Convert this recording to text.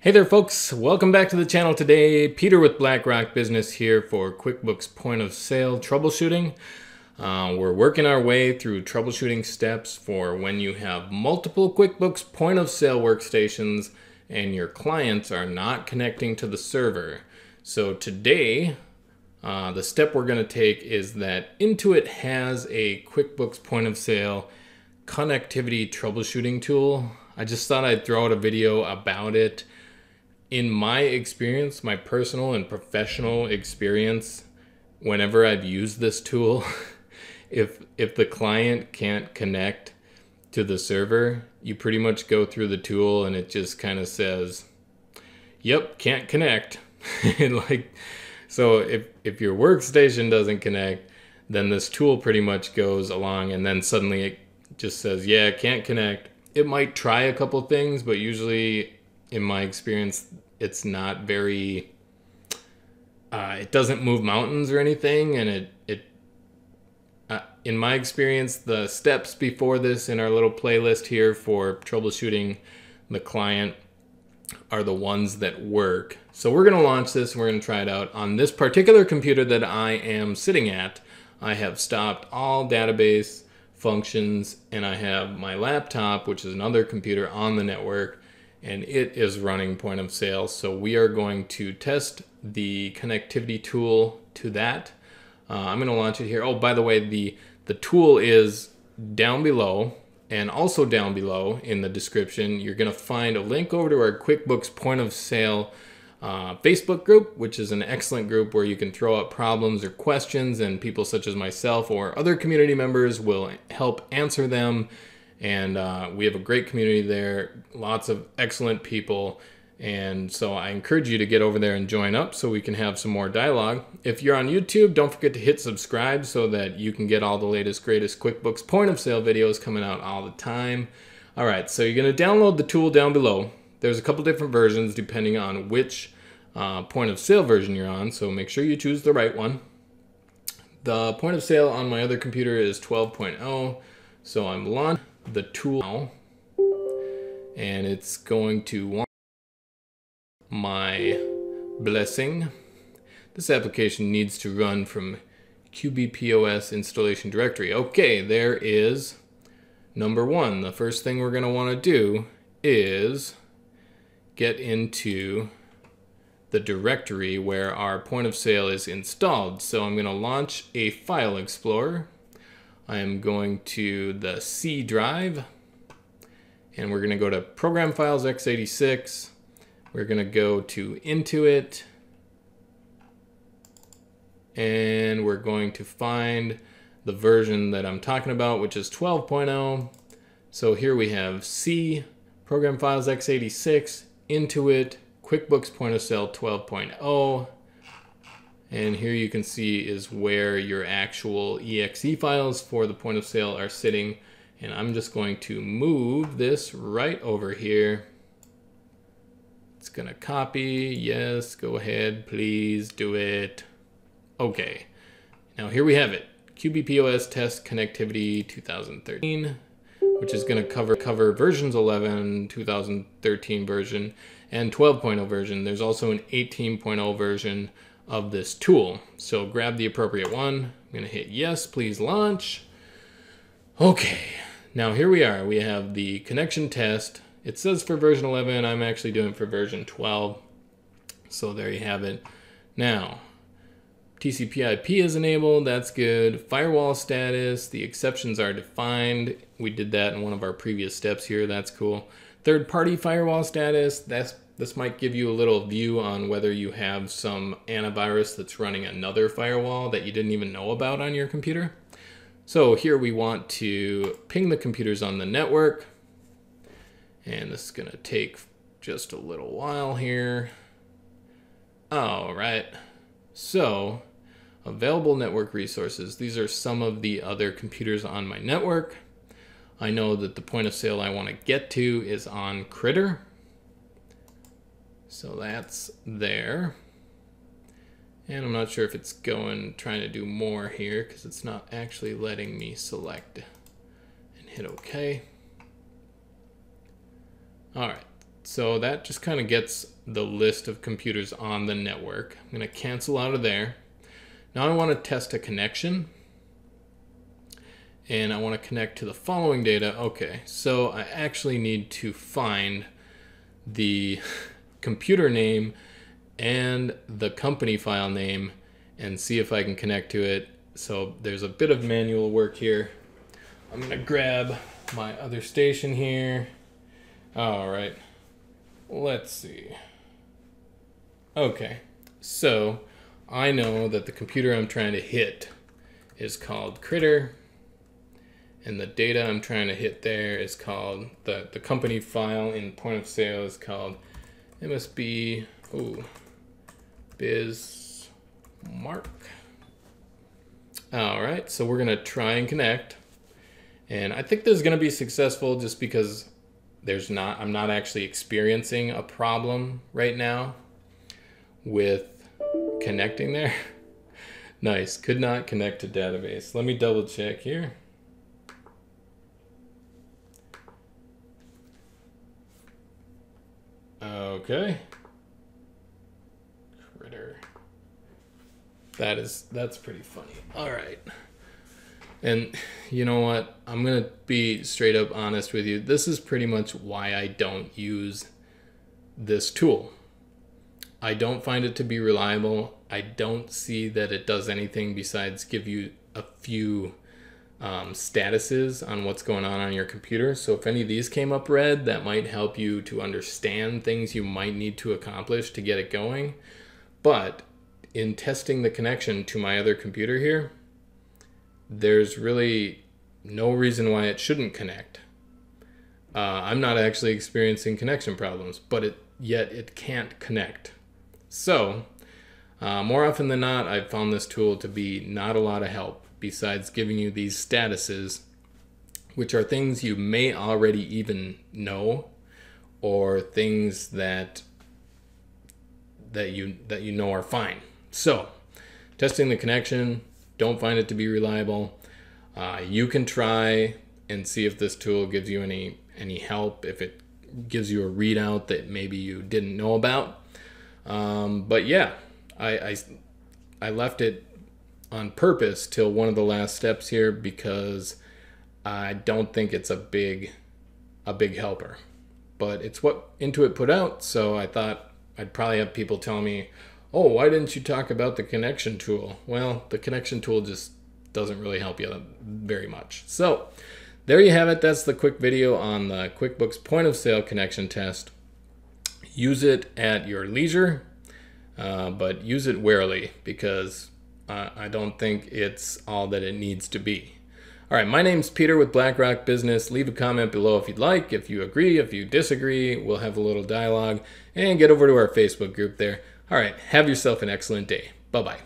Hey there folks, welcome back to the channel today. Peter with BlackRock Business here for QuickBooks Point of Sale troubleshooting. We're working our way through troubleshooting steps for when you have multiple QuickBooks Point of Sale workstations and your clients are not connecting to the server. So today, the step we're going to take is that Intuit has a QuickBooks Point of Sale connectivity troubleshooting tool. I just thought I'd throw out a video about it. In my experience, my personal and professional experience, whenever I've used this tool, if the client can't connect to the server, you pretty much go through the tool and it just kind of says, yep, can't connect. And like, so if your workstation doesn't connect, then this tool pretty much goes along and then suddenly it just says, yeah, can't connect. It might try a couple things, but usually in my experience, it's not very, it doesn't move mountains or anything. And in my experience, the steps before this in our little playlist here for troubleshooting the client are the ones that work. So we're gonna launch this, we're gonna try it out. On this particular computer that I am sitting at, I have stopped all database functions and I have my laptop, which is another computer on the network, and it is running Point of Sale. So we are going to test the connectivity tool to that. I'm gonna launch it here. Oh, by the way, the tool is down below, and also down below in the description, you're gonna find a link over to our QuickBooks Point of Sale Facebook group, which is an excellent group where you can throw out problems or questions, and people such as myself or other community members will help answer them. And we have a great community there, lots of excellent people. And so I encourage you to get over there and join up so we can have some more dialogue. If you're on YouTube, don't forget to hit subscribe so that you can get all the latest, greatest QuickBooks Point of Sale videos coming out all the time. All right, so you're gonna download the tool down below. There's a couple different versions depending on which Point of Sale version you're on, so make sure you choose the right one. The Point of Sale on my other computer is 12.0, so I'm launching the tool now, and it's going to want my blessing. This application needs to run from QBPOS installation directory. Okay, there is number one. The first thing we're going to want to do is get into the directory where our Point of Sale is installed. So I'm going to launch a file explorer. I am going to the C drive, and we're going to go to Program Files x86. We're going to go to Intuit, and we're going to find the version that I'm talking about, which is 12.0. So here we have C, Program Files x86, Intuit, QuickBooks Point of Sale 12.0. And here you can see is where your actual exe files for the Point of Sale are sitting. And I'm just going to move this right over here. It's gonna copy, yes, go ahead, please do it. Okay, now here we have it. QBPOS Test Connectivity 2013, which is gonna cover versions 11, 2013 version, and 12.0 version. There's also an 18.0 version of this tool. So grab the appropriate one. I'm gonna hit yes, please launch. Okay, now here we are. We have the connection test. It says for version 11, I'm actually doing it for version 12. So there you have it. Now, TCP/IP is enabled, that's good. Firewall status, the exceptions are defined. We did that in one of our previous steps here, that's cool. Third-party firewall status, this might give you a little view on whether you have some antivirus that's running another firewall that you didn't even know about on your computer. So here we want to ping the computers on the network. And this is gonna take just a little while here. All right, so available network resources. These are some of the other computers on my network. I know that the Point of Sale I wanna get to is on Critter. So that's there. And I'm not sure if it's trying to do more here because it's not actually letting me select and hit okay. All right, So that just kind of gets the list of computers on the network. I'm going to cancel out of there. Now I want to test a connection, and I want to connect to the following data. Okay, so I actually need to find the computer name and the company file name and see if I can connect to it. So there's a bit of manual work here. I'm gonna grab my other station here. All right, let's see. Okay, so I know that the computer I'm trying to hit is called Critter, and the data I'm trying to hit there is called, the company file in point of sale is called MSB, ooh, Biz Mark. All right, so we're gonna try and connect. And I think this is gonna be successful just because there's not, I'm not actually experiencing a problem right now with connecting there. Nice, could not connect to database. Let me double check here. Okay. Critter. That's pretty funny. All right. And you know what? I'm going to be straight up honest with you. This is pretty much why I don't use this tool. I don't find it to be reliable. I don't see that it does anything besides give you a few statuses on what's going on your computer. So if any of these came up red, that might help you to understand things you might need to accomplish to get it going. But in testing the connection to my other computer here, there's really no reason why it shouldn't connect. I'm not actually experiencing connection problems, but yet it can't connect. So more often than not, I've found this tool to be not a lot of help, besides giving you these statuses, which are things you may already even know, or things that you know are fine. So testing the connection, don't find it to be reliable. You can try and see if this tool gives you any help, if it gives you a readout that maybe you didn't know about. But yeah, I left it on purpose till one of the last steps here because I don't think it's a big helper, but it's what Intuit put out. So I thought I'd probably have people tell me, oh, why didn't you talk about the connection tool? Well, the connection tool just doesn't really help you very much. So there you have it. That's the quick video on the QuickBooks point of sale connection test. Use it at your leisure, but use it warily because I don't think it's all that it needs to be. All right, my name's Peter with BlackRock Business. Leave a comment below if you'd like, if you agree, if you disagree. We'll have a little dialogue, and get over to our Facebook group there. All right, have yourself an excellent day. Bye-bye.